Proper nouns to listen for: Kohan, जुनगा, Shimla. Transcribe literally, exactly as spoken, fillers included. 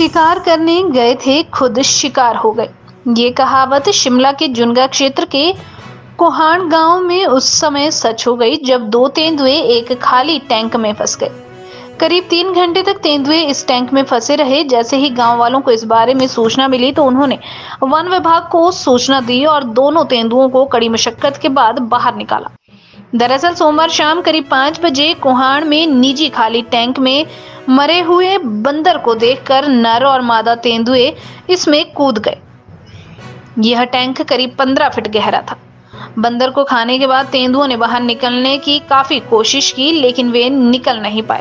शिकार करने गए थे, खुद शिकार हो गए। ये कहावत शिमला के जुनगा क्षेत्र के कोहान गांव में उस समय सच हो गई जब दो तेंदुए एक खाली टैंक में फंस गए। करीब तीन घंटे तक तेंदुए इस टैंक में फंसे रहे। जैसे ही गांव वालों को इस बारे में सूचना मिली तो उन्होंने वन विभाग को सूचना दी और दोनों तेंदुओं को कड़ी मशक्कत के बाद बाहर निकाला। दरअसल सोमवार शाम करीब पाँच बजे कोहान में निजी खाली टैंक में मरे हुए बंदर को देखकर नर और मादा तेंदुए इसमें कूद गए। यह टैंक करीब पंद्रह फीट गहरा था। बंदर को खाने के बाद तेंदुओं ने बाहर निकलने की काफी कोशिश की, लेकिन वे निकल नहीं पाए।